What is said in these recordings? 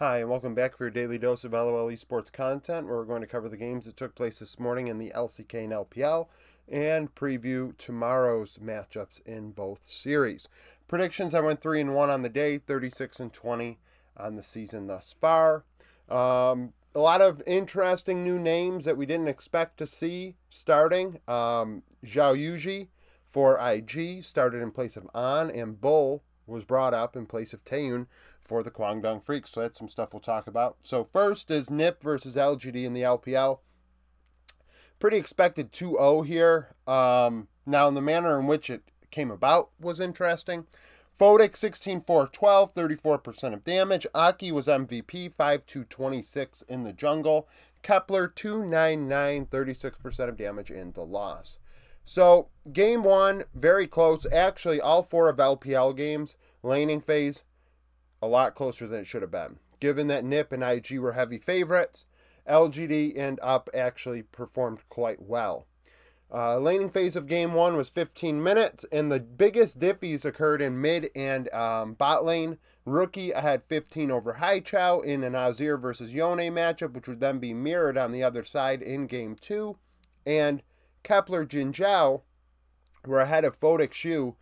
Hi, and welcome back for your daily dose of LOL esports content, where we're going to cover the games that took place this morning in the LCK and LPL, and preview tomorrow's matchups in both series. Predictions, I went 3-1 on the day, 36-20 on the season thus far. A lot of interesting new names that we didn't expect to see starting. Zhao Yuzhi for IG started in place of An, and Bull was brought up in place of Taeyun for the Kwangdong Freaks. So that's some stuff we'll talk about. So first is NiP versus LGD in the LPL. Pretty expected 2-0 here. Now, in the manner in which it came about was interesting. Fodik, 16-4-12, 34% of damage. Aki was MVP, 5-2-26 in the jungle. Kepler, 2-9-9, 36% of damage in the loss. So, game one, very close. Actually, all four of LPL games, laning phase, a lot closer than it should have been. Given that NiP and IG were heavy favorites, LGD and UP actually performed quite well. Laning phase of game one was 15 minutes, and the biggest diffies occurred in mid and bot lane. Rookie had 15 over Haichao in an Azir versus Yone matchup, which would then be mirrored on the other side in game two. And Kepler Jinjiao were ahead of Fodik Shu,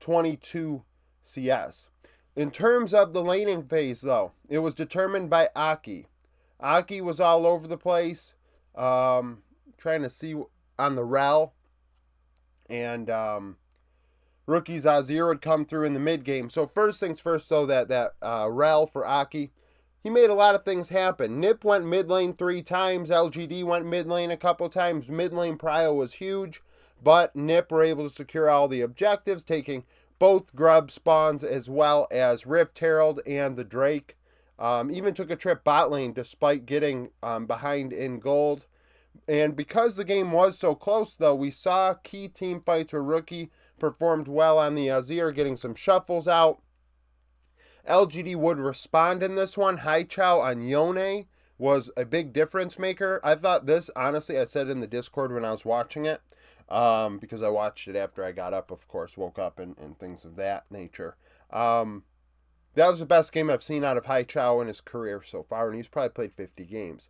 22 CS. In terms of the laning phase, though, it was determined by Aki. Aki was all over the place, trying to see on the Rel. And Rookie's Azir would come through in the mid-game. So first things first, though, that Rel for Aki, he made a lot of things happen. NiP went mid lane 3 times. LGD went mid lane a couple times. Mid lane prio was huge, but NiP were able to secure all the objectives, taking both grub spawns as well as Rift Herald and the Drake. Even took a trip bot lane despite getting behind in gold. And because the game was so close, though, we saw key team fights where Rookie performed well on the Azir, getting some shuffles out. LGD would respond in this one. Haichao on Yone was a big difference maker. I thought this, honestly, I said in the Discord when I was watching it, because I watched it after I got up, of course, woke up and things of that nature. That was the best game I've seen out of Haichao in his career so far, and he's probably played 50 games.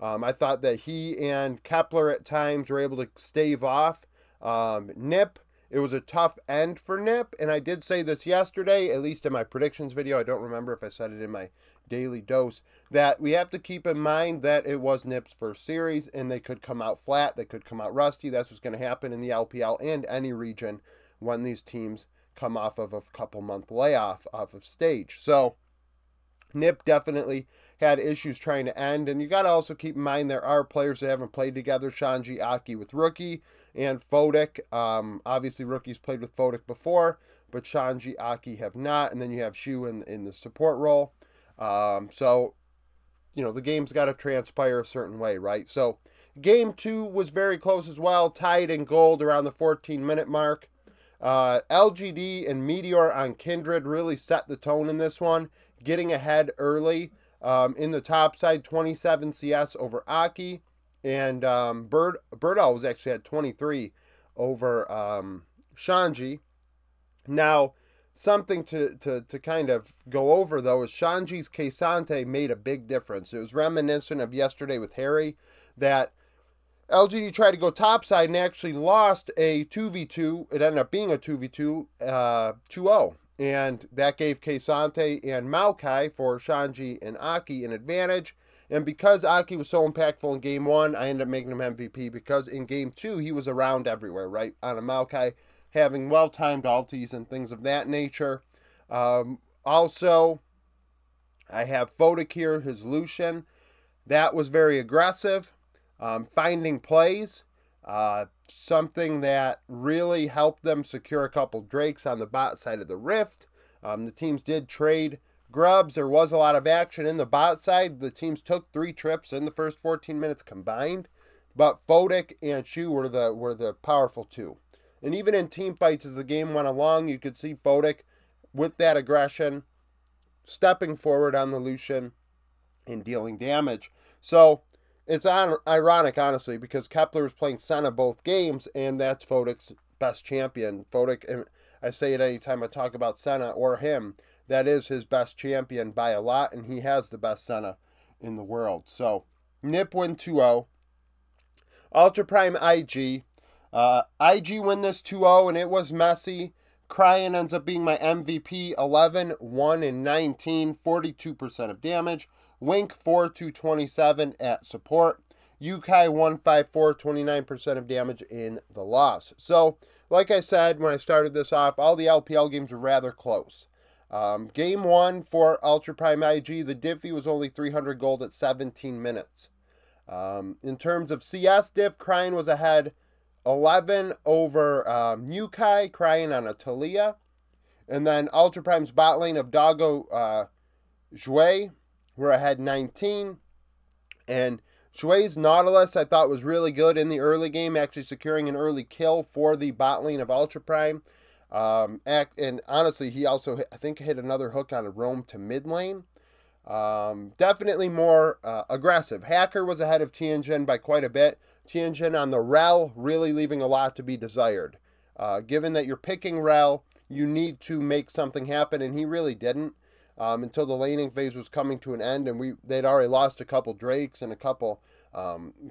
I thought that he and Kepler at times were able to stave off NiP. It was a tough end for NiP, and I did say this yesterday, at least in my predictions video. I don't remember if I said it in my daily dose, that we have to keep in mind that it was NiP's first series, and they could come out flat, they could come out rusty. That's what's going to happen in the LPL and any region when these teams come off of a couple-month layoff off of stage. So NiP definitely had issues trying to end, and you got to also keep in mind there are players that haven't played together, Shanji, Aki with Rookie, and Fodik. Obviously, Rookie's played with Fodik before, but Shanji, Aki have not, and then you have Shu in the support role. So, you know, the game's got to transpire a certain way, right? So, game two was very close as well, tied in gold around the 14-minute mark. LGD and Meteor on Kindred really set the tone in this one, getting ahead early in the top side, 27 CS over Aki, and Birdall was actually at 23 over Shanji. Now, something to kind of go over, though, is Shanji's Kaysante made a big difference. It was reminiscent of yesterday with Harry, that LGD tried to go topside and actually lost a 2v2. It ended up being a 2v2, 2-0. And that gave Kaysante and Maokai for Shanji and Aki an advantage. And because Aki was so impactful in game one, I ended up making him MVP, because in game two, he was around everywhere, right? On a Maokai, having well-timed ultis and things of that nature. Also, I have Fodik here, his Lucian. That was very aggressive. Finding plays, something that really helped them secure a couple Drakes on the bot side of the Rift. The teams did trade grubs. There was a lot of action in the bot side. The teams took 3 trips in the first 14 minutes combined, but Fodik and Shu were the powerful two. And even in team fights, as the game went along, you could see Fodik with that aggression stepping forward on the Lucian and dealing damage. So it's ironic, honestly, because Kepler was playing Senna both games, and that's Fodik's best champion. Fodik, and I say it anytime I talk about Senna or him, that is his best champion by a lot, and he has the best Senna in the world. So NiP win 2-0. Ultra Prime IG. IG win this 2-0, and it was messy. Cryin ends up being my MVP, 11, 1, and 19, 42% of damage. Wink, 4-2-27 at support. Yukai, 154, 29% of damage in the loss. So, like I said when I started this off, all the LPL games were rather close. Game 1 for Ultra Prime IG, the Diffie was only 300 gold at 17 minutes. In terms of CS diff, Cryin was ahead 11 over Yukai, Cryin on a Talia. And then Ultra Prime's bot lane of Doggo Zhue were ahead 19. And Zhue's Nautilus I thought was really good in the early game, actually securing an early kill for the bot lane of Ultra Prime. And honestly, he also, I think, hit another hook on a roam to mid lane. Definitely more aggressive. Hacker was ahead of Tianjin by quite a bit. Tianjin on the Rel, really leaving a lot to be desired. Given that you're picking Rel, you need to make something happen, and he really didn't until the laning phase was coming to an end, and they'd already lost a couple Drakes and a couple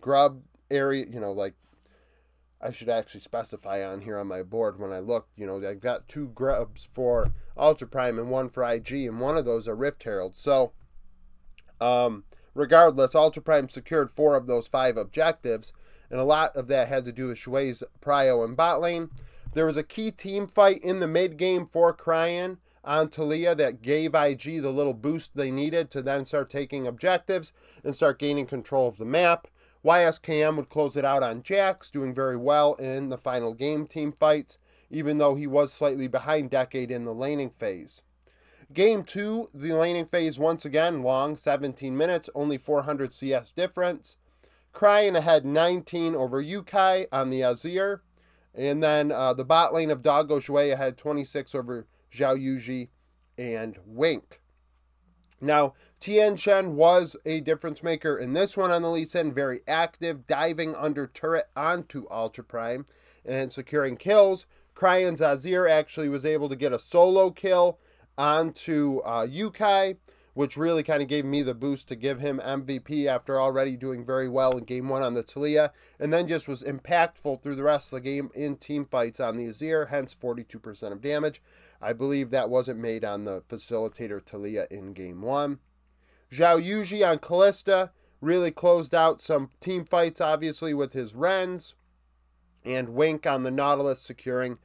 grub area, you know, like, I should actually specify on here on my board when I look, you know, I've got 2 grubs for Ultra Prime and 1 for IG, and one of those are Rift Herald. So, regardless, Ultra Prime secured 4 of those 5 objectives, and a lot of that had to do with Shui's Prio and bot lane. There was a key team fight in the mid game for Cryin on Talia that gave IG the little boost they needed to then start taking objectives and start gaining control of the map. YSKM would close it out on Jax, doing very well in the final game team fights, even though he was slightly behind Decade in the laning phase. Game 2, the laning phase once again long, 17 minutes, only 400 CS difference. Cryin ahead 19 over Yukai on the Azir, and then the bot lane of Doggo Zhue ahead 26 over Zhao Yuzhi and Wink. Now, Tianjin was a difference maker in this one on the Lee Sin, very active, diving under turret onto Ultra Prime and securing kills. Cryin's Azir actually was able to get a solo kill onto Yukai, which really kind of gave me the boost to give him MVP after already doing very well in game 1 on the Talia, and then just was impactful through the rest of the game in team fights on the Azir, hence 42% of damage. I believe that wasn't made on the facilitator Talia in game 1. Zhao Yuzhi on Callista really closed out some team fights, obviously, with his Rens, and Wink on the Nautilus securing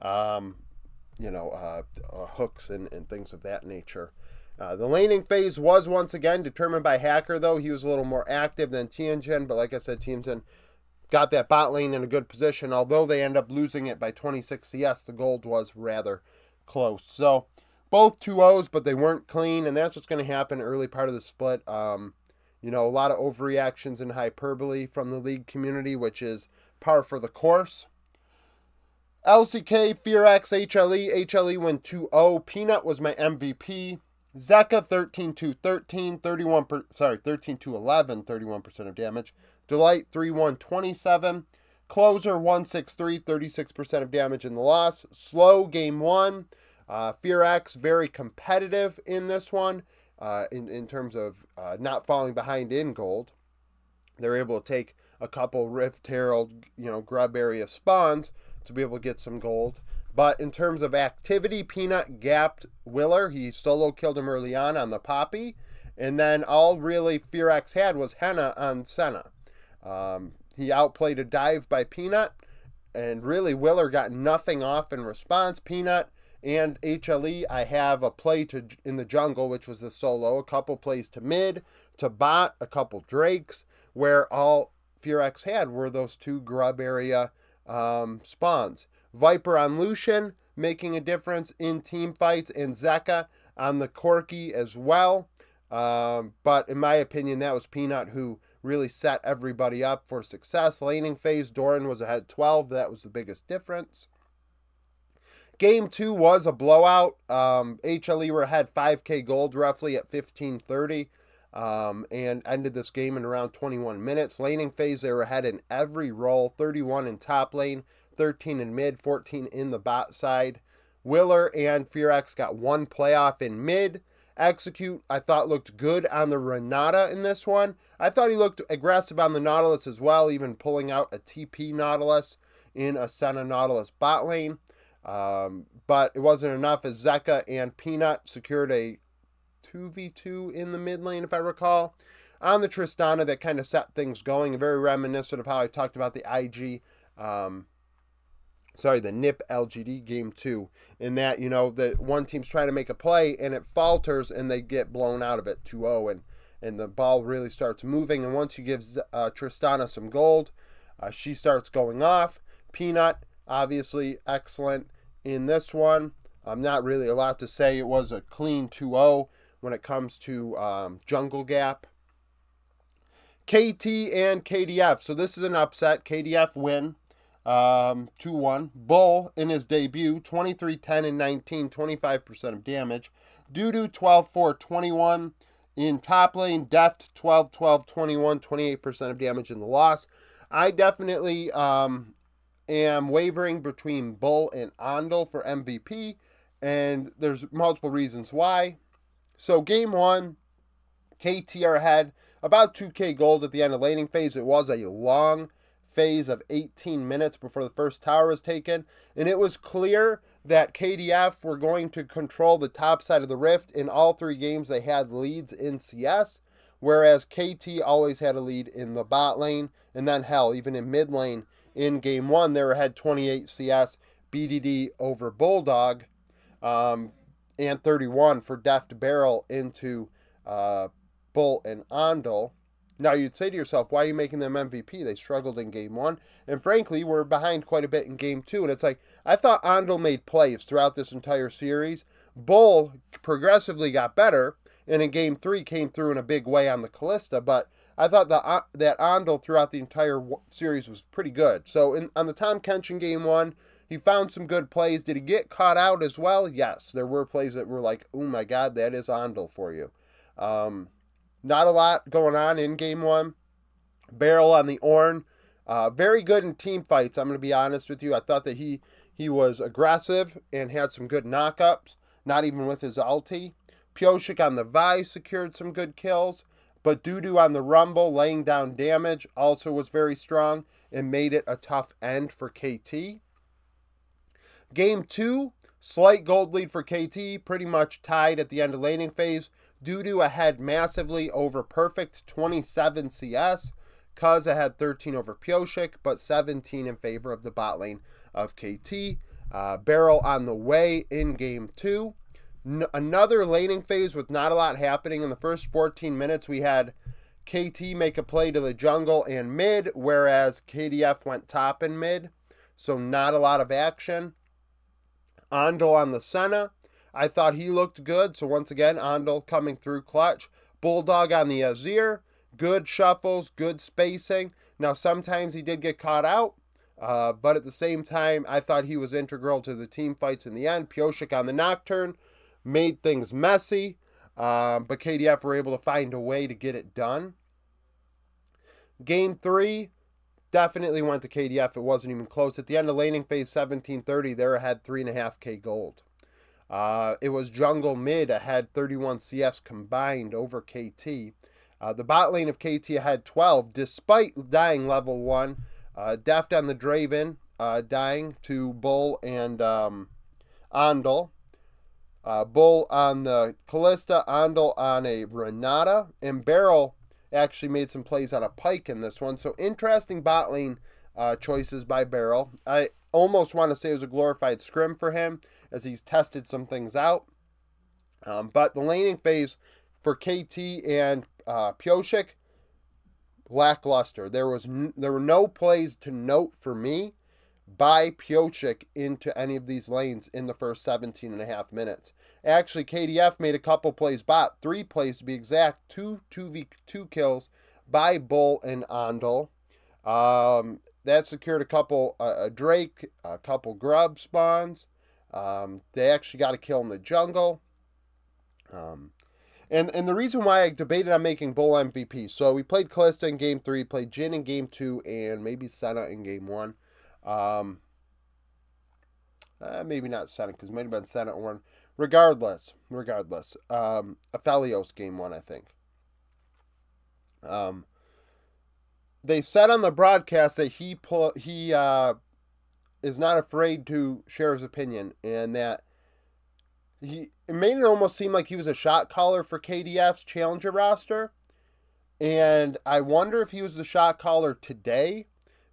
hooks and things of that nature. The laning phase was once again determined by Hacker, though. He was a little more active than Tianjin, but like I said, Tianjin got that bot lane in a good position. Although they end up losing it by 26 CS, the gold was rather close. So both 2-0s, but they weren't clean, and that's what's going to happen early part of the split. A lot of overreactions and hyperbole from the league community, which is par for the course. LCK, FearX, HLE win 2-0. Peanut was my MVP. Zeka 13-2-11, 31% of damage. Delight 3-1-27. Closer 1-6-3, 36% of damage in the loss. Slow game 1. FearX very competitive in this one in terms of not falling behind in gold. They're able to take a couple Rift Herald, grub area spawns to be able to get some gold. But in terms of activity, Peanut gapped Willer. He solo killed him early on the Poppy. And then all really FearX had was Henna on Senna. He outplayed a dive by Peanut. And really, Willer got nothing off in response. Peanut and HLE, I have a play in the jungle, which was the solo. A couple plays to mid, to bot, a couple Drakes. Where all FearX had were those 2 grub area spawns. Viper on Lucian, making a difference in team fights, and Zeka on the Corki as well. But in my opinion, that was Peanut who really set everybody up for success. Laning phase, Doran was ahead 12. That was the biggest difference. Game 2 was a blowout. HLE were ahead 5k gold roughly at 15:30 and ended this game in around 21 minutes. Laning phase, they were ahead in every role, 31 in top lane, 13 in mid, 14 in the bot side. Willer and Furex got one playoff in mid. Execute, I thought, looked good on the Renata in this one. I thought he looked aggressive on the Nautilus as well, even pulling out a TP Nautilus in a Senna Nautilus bot lane. But it wasn't enough as Zeka and Peanut secured a 2v2 in the mid lane, if I recall. On the Tristana, that kind of set things going. Very reminiscent of how I talked about the IG, the NiP LGD game 2. In that, you know, the one team's trying to make a play and it falters and they get blown out of it 2-0 and the ball really starts moving. And once you give Tristana some gold, she starts going off. Peanut, obviously excellent in this one. I'm not really allowed to say it was a clean 2-0 when it comes to jungle gap. KT and KDF. So this is an upset. KDF win 2-1. Bull in his debut, 23, 10, and 19, 25% of damage. Dudu, 12, 4, 21 in top lane. Deft, 12, 12, 21, 28% of damage in the loss. I definitely am wavering between Bull and Andil for MVP, and there's multiple reasons why. So game one, KT are ahead. About 2k gold at the end of laning phase. It was a long phase of 18 minutes before the first tower was taken. And it was clear that KDF were going to control the top side of the rift. In all three games, they had leads in CS, whereas KT always had a lead in the bot lane. And then, hell, even in mid lane in game one, they were ahead 28 CS, BDD over Bulldog, and 31 for Deft Barrel into Bull and Andil. Now you'd say to yourself, why are you making them MVP? They struggled in game one, and frankly, we're behind quite a bit in game two. And it's like, I thought Andil made plays throughout this entire series. Bull progressively got better, and in game three came through in a big way on the Callista. But I thought that Andil throughout the entire series was pretty good. So on the Tom Kench in game one, he found some good plays. Did he get caught out as well? Yes, there were plays that were like, oh my God, that is Andil for you. Not a lot going on in game one. Barrel on the Ornn, very good in team fights. I'm going to be honest with you. I thought that he was aggressive and had some good knockups, not even with his ulti. Pyosik on the Vi secured some good kills, but Dudu on the Rumble laying down damage also was very strong and made it a tough end for KT. Game two, slight gold lead for KT, pretty much tied at the end of laning phase. Dudu ahead massively over Perfect, 27 CS. Cuzz ahead 13 over Pyosik, but 17 in favor of the bot lane of KT. Barrel on the way in game two. Another laning phase with not a lot happening. In the first 14 minutes, we had KT make a play to the jungle and mid, whereas KDF went top and mid. So not a lot of action. Andil on the Senna. I thought he looked good. So once again, Andil coming through clutch. Bulldog on the Azir. Good shuffles, good spacing. Now, sometimes he did get caught out, but at the same time, I thought he was integral to the team fights in the end. Pyosik on the Nocturne made things messy, but KDF were able to find a way to get it done. Game three definitely went to KDF. It wasn't even close. At the end of laning phase 1730, they're ahead 3.5k gold. It was jungle mid ahead 31 CS combined over KT. The bot lane of KT ahead 12, despite dying level 1. Deft on the Draven, dying to Bull and Andil. Bull on the Callista, Andil on a Renata, and Barrel actually made some plays on a Pike in this one. So interesting bot lane choices by Barrel. I almost want to say it was a glorified scrim for him, as he's tested some things out. But the laning phase for KT and Pyosik, lackluster. There were no plays to note for me by Pyosik into any of these lanes in the first 17.5 minutes. Actually, KDF made a couple plays bot, 3 plays to be exact, 2v2 kills by Bull and Andil. That secured a couple Drake, a couple Grub spawns. They actually got a kill in the jungle. And the reason why I debated on making Bull MVP, so we played Callista in game 3, played Jhin in game 2, and maybe Senna in game 1. Maybe not Senate, because it might have been Senate 1. Regardless. Aphelios game 1, I think. They said on the broadcast that he is not afraid to share his opinion, and that it made it almost seem like he was a shot caller for KDF's challenger roster. And I wonder if he was the shot caller today,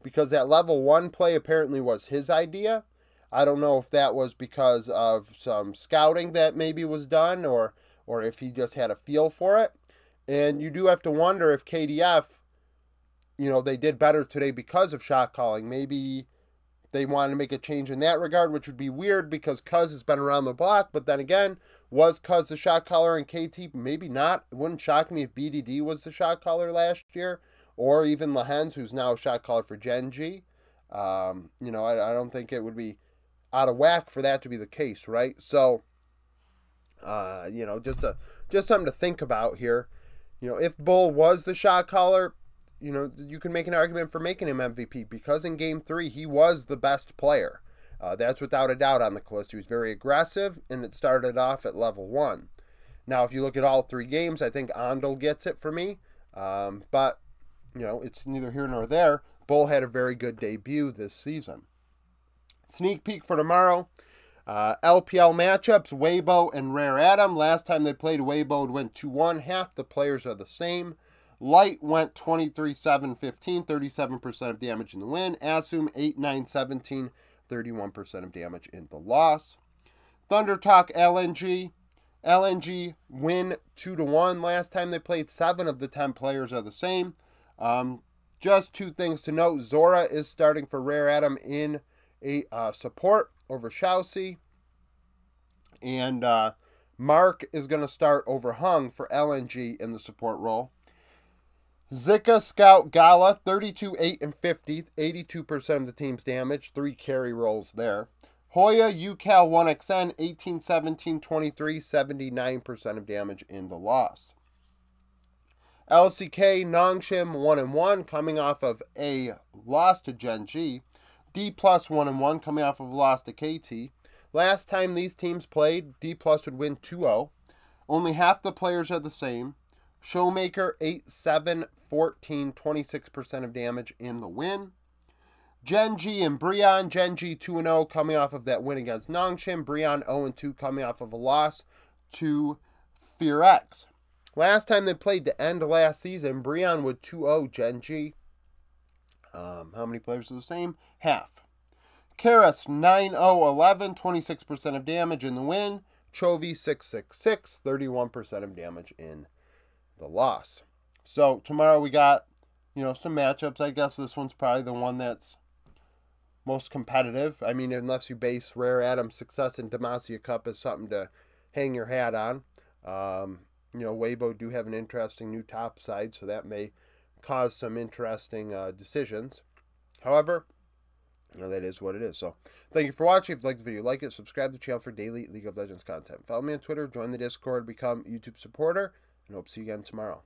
because that level 1 play apparently was his idea. I don't know if that was because of some scouting that maybe was done, or if he just had a feel for it. And you do have to wonder if KDF, you know, they did better today because of shot calling. Maybe they wanted to make a change in that regard, which would be weird because Cuzz has been around the block. But then again, was Cuzz the shot caller in KT? Maybe not. It wouldn't shock me if BDD was the shot caller last year, or even Lahens, who's now a shot caller for Gen.G. You know, I don't think it would be out of whack for that to be the case, right? So, you know, just something to think about here. You know, if Bull was the shot caller, you know, you can make an argument for making him MVP, because in Game 3, he was the best player. That's without a doubt on the Callista. He was very aggressive, and it started off at level 1. Now, if you look at all 3 games, I think Andil gets it for me. But, you know, it's neither here nor there. Bull had a very good debut this season. Sneak peek for tomorrow. LPL matchups, Weibo and Rare Adam. Last time they played, Weibo went 2-1. Half the players are the same. Light went 23-7-15, 37% of damage in the win. Asum 8-9-17, 31% of damage in the loss. Thunder Talk LNG. LNG win 2-1. Last time they played, 7 of the 10 players are the same. Just 2 things to note. Zora is starting for Rare Adam in a support over Shaoxi, and Mark is going to start over Hung for LNG in the support role. Zeka, Scout, Gala, 32, 8, and 50, 82% of the team's damage, 3 carry rolls there. Hoya, UCal, 1XN, 18, 17, 23, 79% of damage in the loss. LCK, Nongshim, 1-1, coming off of a loss to Gen.G. D Plus 1-1, coming off of a loss to KT. Last time these teams played, D Plus would win 2-0. Only half the players are the same. Showmaker 8-7-14, 26% of damage in the win. Gen.G and Brionn. Gen.G 2-0, coming off of that win against Nongshim. Brionn 0-2, coming off of a loss to FearX. Last time they played to end last season, Brionn would 2-0 Gen.G. How many players are the same? Half. Karas 9-0-11, 26% of damage in the win. Chovy 6-6-6, 31% of damage in the loss. So tomorrow we got, you know, some matchups. I guess this one's probably the one that's most competitive. I mean, unless you base Rare Adam's success in Demacia Cup as something to hang your hat on. You know, Weibo do have an interesting new top side, so that may cause some interesting decisions. However, you know, that is what it is. So thank you for watching. If you liked the video, like it, subscribe to the channel for daily League of Legends content. Follow me on Twitter, join the Discord, become a YouTube supporter, and hope to see you again tomorrow.